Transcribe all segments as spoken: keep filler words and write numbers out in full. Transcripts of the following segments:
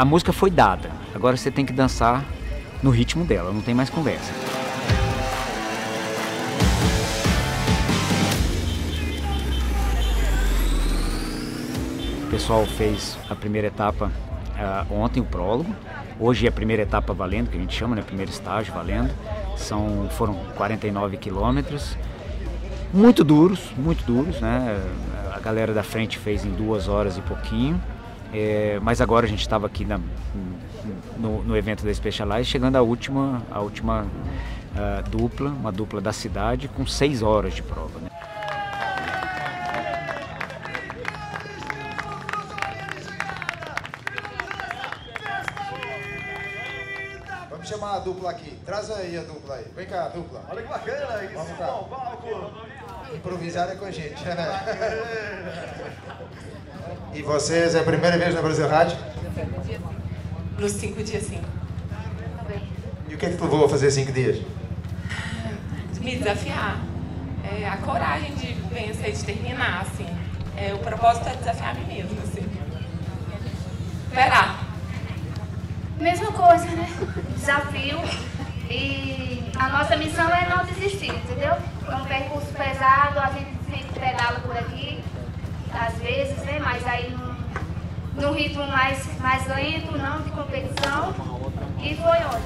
a música foi dada, agora você tem que dançar no ritmo dela, não tem mais conversa. O pessoal fez a primeira etapa uh, ontem, o prólogo. Hoje é a primeira etapa valendo, que a gente chama, né? Primeiro estágio valendo. São, foram quarenta e nove quilômetros. Muito duros, muito duros, né? A galera da frente fez em duas horas e pouquinho. É, mas agora a gente estava aqui na, no, no evento da Specialized, chegando à última, à última uh, dupla, uma dupla da cidade, com seis horas de prova, né? Vamos chamar a dupla aqui. Traz aí a dupla aí. Vem cá, a dupla. Olha que bacana isso. Vamos cá. Improvisar é com a gente. E vocês, é a primeira vez na Brasil Ride? Nos cinco dias, sim. E o que é que tu vou fazer cinco dias? Me desafiar. É a coragem de vencer, de terminar, assim. É, o propósito é desafiar a mim mesmo, assim. Verá. Mesma coisa, né? Desafio. E a nossa missão é não desistir, entendeu? É um percurso pesado, a gente pedala por aqui. Às vezes, né? Mas aí num, num ritmo mais, mais lento, não de competição, e foi ótimo.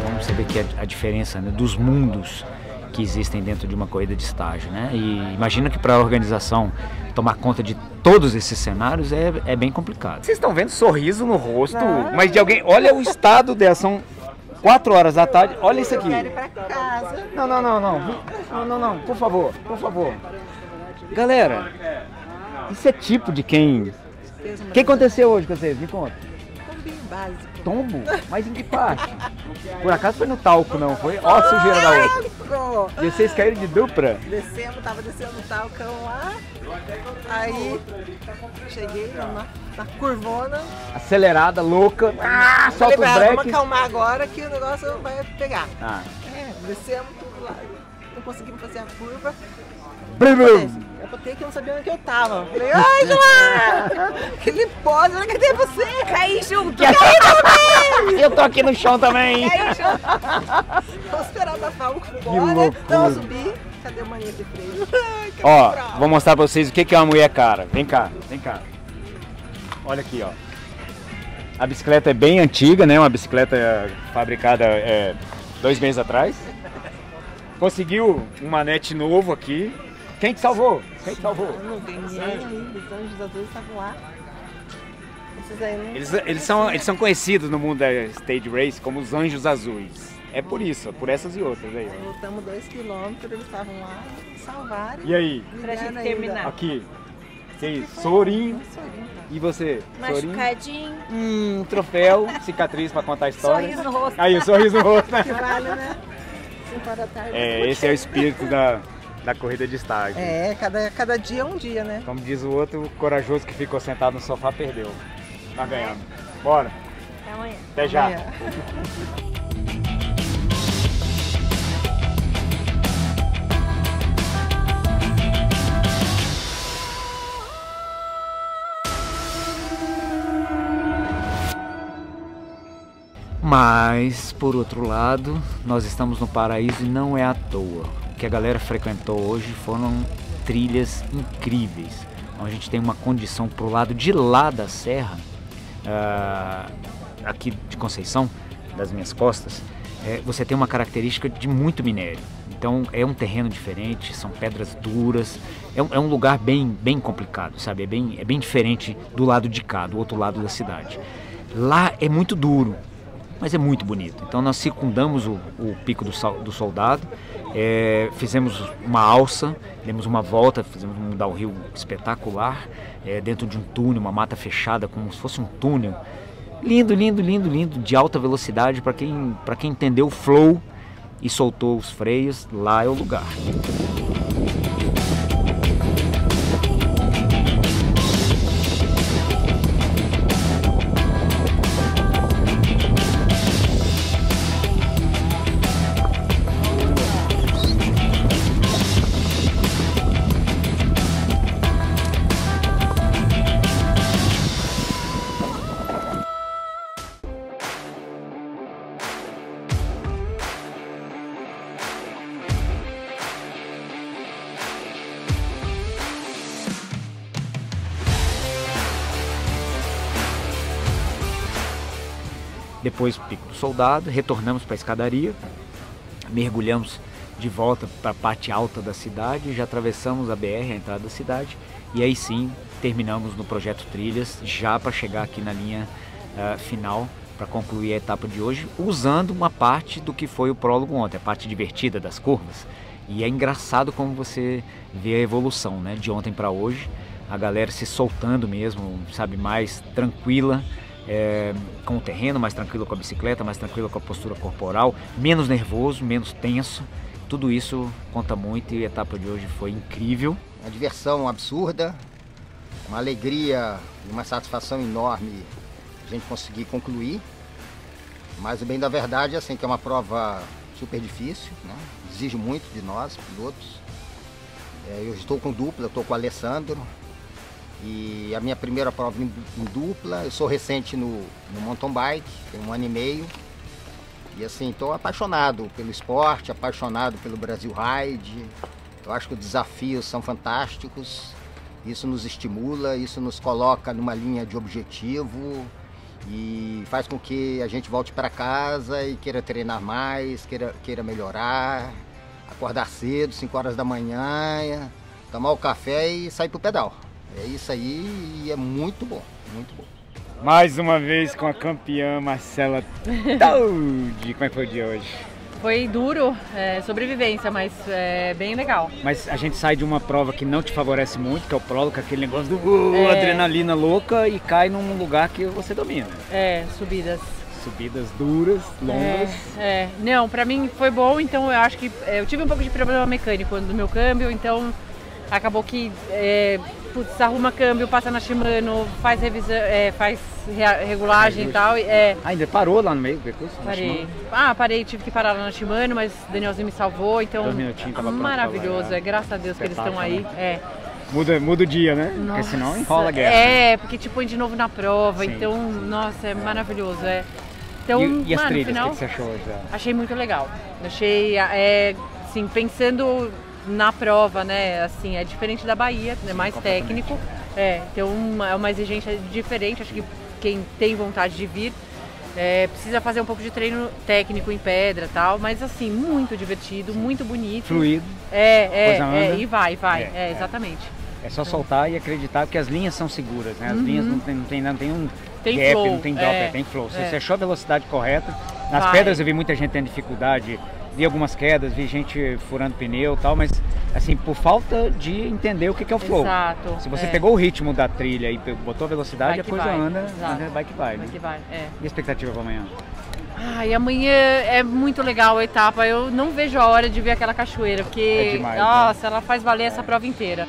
Então você vê que a, a diferença, né, dos mundos que existem dentro de uma corrida de estágio, né? E imagina que para a organização tomar conta de todos esses cenários é, é bem complicado. Vocês estão vendo sorriso no rosto, não, mas de alguém... Olha o estado dela, são quatro horas da tarde, olha isso aqui. Eu quero ir pra casa. Não, não, não, não, não, não, não, por favor, por favor. Galera, isso é tipo de quem... O que aconteceu hoje com vocês? Me conta. Tombinho básico. Tombo? Mas em que parte? Por acaso foi no talco, não foi? Ó a sujeira da outra. E vocês caíram de dupla? Descemos, tava descendo o talcão lá, aí cheguei na, na curvona. Acelerada, louca, ah, solta o breque. Vamos acalmar agora que o negócio vai pegar. Ah. É, descemos tudo lá, não conseguimos fazer a curva. Brum, brum. Eu botei que eu não sabia onde que eu tava. Falei, ai, João! Aquele pose, cadê você? Caí junto! Caí também! Eu tô aqui no chão também! Caí junto! Vamos esperar pra falar o que embora. Então subi. Cadê o maninho de freio? Ó, vou mostrar pra vocês o que é uma mulher cara. Vem cá, vem cá. Olha aqui, ó. A bicicleta é bem antiga, né? Uma bicicleta fabricada é, dois meses atrás. Conseguiu um manete novo aqui. Quem te salvou? Quem te salvou? Não, os anjos azuis estavam lá. Esses aí não... eles, eles, são, eles são conhecidos no mundo da stage race como os anjos azuis. É por isso, por essas e outras aí. Lutamos dois quilômetros, eles estavam lá, salvaram. E aí? Pra gente terminar. Aqui. Tem sorinho. E você? Machucadinho. Hum, troféu, cicatriz pra contar a história. Sorriso no rosto. Aí, o sorriso no rosto, né? Que vale, né? cinco horas da tarde. É, esse é o espírito da... da corrida de estágio. É, cada, cada dia é um dia, né? Como diz o outro, o corajoso que ficou sentado no sofá perdeu. Tá ganhando. Bora. Até amanhã. Até já. Amanhã. Mas, por outro lado, nós estamos no paraíso e não é à toa. Que a galera frequentou hoje foram trilhas incríveis, onde a gente tem uma condição para o lado de lá da serra, uh, aqui de Conceição, das minhas costas, é, você tem uma característica de muito minério, então é um terreno diferente, são pedras duras, é um, é um lugar bem, bem complicado, sabe? É bem, é bem diferente do lado de cá, do outro lado da cidade. Lá é muito duro, mas é muito bonito. Então nós circundamos o, o Pico do, do Soldado, é, fizemos uma alça, demos uma volta, fizemos um downhill espetacular, é, dentro de um túnel, uma mata fechada, como se fosse um túnel. Lindo, lindo, lindo, lindo, de alta velocidade, para quem, para quem entendeu o flow e soltou os freios, lá é o lugar. Depois Pico do Soldado, retornamos para a escadaria, mergulhamos de volta para a parte alta da cidade, já atravessamos a B R, a entrada da cidade, e aí sim terminamos no Projeto Trilhas, já para chegar aqui na linha uh, final, para concluir a etapa de hoje, usando uma parte do que foi o prólogo ontem, a parte divertida das curvas. E é engraçado como você vê a evolução, né? De ontem para hoje, a galera se soltando mesmo, sabe, mais tranquila é, com o terreno, mais tranquila com a bicicleta, mais tranquila com a postura corporal, menos nervoso, menos tenso. Tudo isso conta muito e a etapa de hoje foi incrível. Uma diversão absurda, uma alegria e uma satisfação enorme a gente conseguir concluir. Mas o bem da verdade é assim, que é uma prova super difícil, né? Exige muito de nós, pilotos. É, eu estou com dupla, eu estou com o Alessandro. E a minha primeira prova em, em dupla. Eu sou recente no, no mountain bike, tem um ano e meio. E assim, estou apaixonado pelo esporte, apaixonado pelo Brasil Ride. Eu acho que os desafios são fantásticos. Isso nos estimula, isso nos coloca numa linha de objetivo. E faz com que a gente volte para casa e queira treinar mais, queira, queira melhorar, acordar cedo, cinco horas da manhã, tomar o café e sair para o pedal. É isso aí e é muito bom, muito bom. Mais uma vez com a campeã Marcela Taude. Como é que foi o dia hoje? Foi duro, é, sobrevivência, mas é bem legal. Mas a gente sai de uma prova que não te favorece muito, que é o prólogo, aquele negócio do é... adrenalina louca, e cai num lugar que você domina. É, subidas. Subidas duras, longas. É, é. Não, pra mim foi bom, então eu acho que... Eu tive um pouco de problema mecânico no meu câmbio, então acabou que... É, putz, arruma câmbio, passa na Shimano, faz revisão, é, faz regulagem e tal. É. Ah, ainda parou lá no meio do percurso? Parei. Ah, parei, tive que parar lá na Shimano, mas o Danielzinho me salvou, então tava maravilhoso, é, graças a Deus que eles estão aí. É. Muda, muda o dia, né? Nossa. Porque senão enrola a guerra. É, né? Porque te põe de novo na prova, sim, então, sim. Nossa, é, é maravilhoso, é. Então, e, mano, e as trilhas, no final, o que você achou já? Achei muito legal, achei, é, assim, pensando... na prova, né, assim, é diferente da Bahia, é mais técnico, é, então uma, é uma exigência diferente, acho que quem tem vontade de vir é, precisa fazer um pouco de treino técnico em pedra e tal, mas assim, muito divertido, muito bonito. Fluido. É, é, é e vai, vai, é, é exatamente. É, é só soltar e acreditar, porque as linhas são seguras, né, as uhum. linhas não tem, não tem, não tem um tem gap, flow, não tem drop, é, tem flow, se é. você achou a velocidade correta, nas vai. pedras eu vi muita gente tendo dificuldade. Vi algumas quedas, vi gente furando pneu e tal, mas assim, por falta de entender o que é o flow. Exato. Se você é. pegou o ritmo da trilha e botou a velocidade, a coisa vai. anda, anda, vai que vai. Vai que vai, é. E a expectativa para amanhã? Ai, amanhã é muito legal a etapa, eu não vejo a hora de ver aquela cachoeira, porque, é demais, nossa, né? Ela faz valer é. essa prova inteira.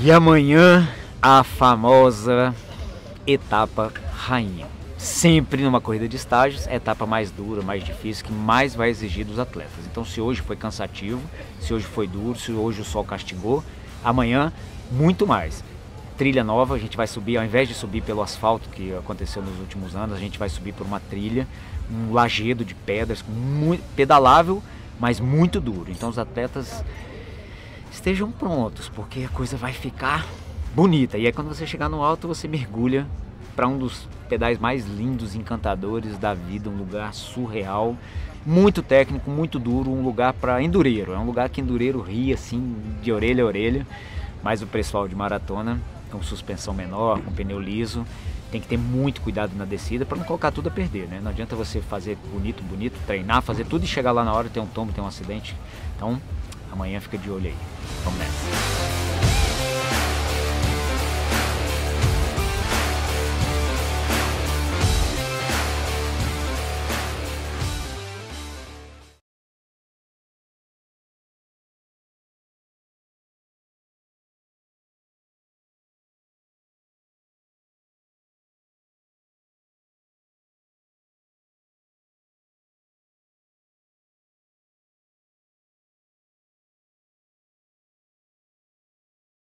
E amanhã, a famosa etapa rainha. Sempre numa corrida de estágios, a etapa mais dura, mais difícil, que mais vai exigir dos atletas. Então, se hoje foi cansativo, se hoje foi duro, se hoje o sol castigou, amanhã, muito mais. Trilha nova, a gente vai subir, ao invés de subir pelo asfalto que aconteceu nos últimos anos, a gente vai subir por uma trilha, um lajedo de pedras, muito pedalável, mas muito duro. Então, os atletas... estejam prontos, porque a coisa vai ficar bonita. E aí quando você chegar no alto, você mergulha para um dos pedais mais lindos, encantadores da vida, um lugar surreal, muito técnico, muito duro, um lugar para endureiro. É um lugar que endureiro ri assim, de orelha a orelha, mas o pessoal de maratona, com suspensão menor, com pneu liso, tem que ter muito cuidado na descida para não colocar tudo a perder, né? Não adianta você fazer bonito, bonito, treinar, fazer tudo e chegar lá na hora, ter um tombo, ter um acidente. Então... amanhã fica de olho aí. Vamos nessa.